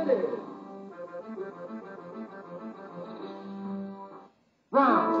committed. Round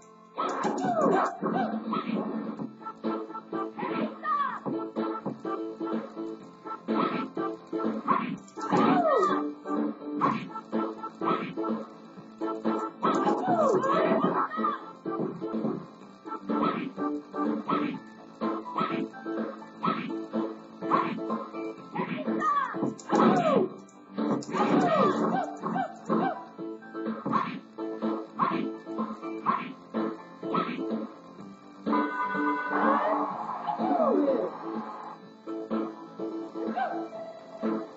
4.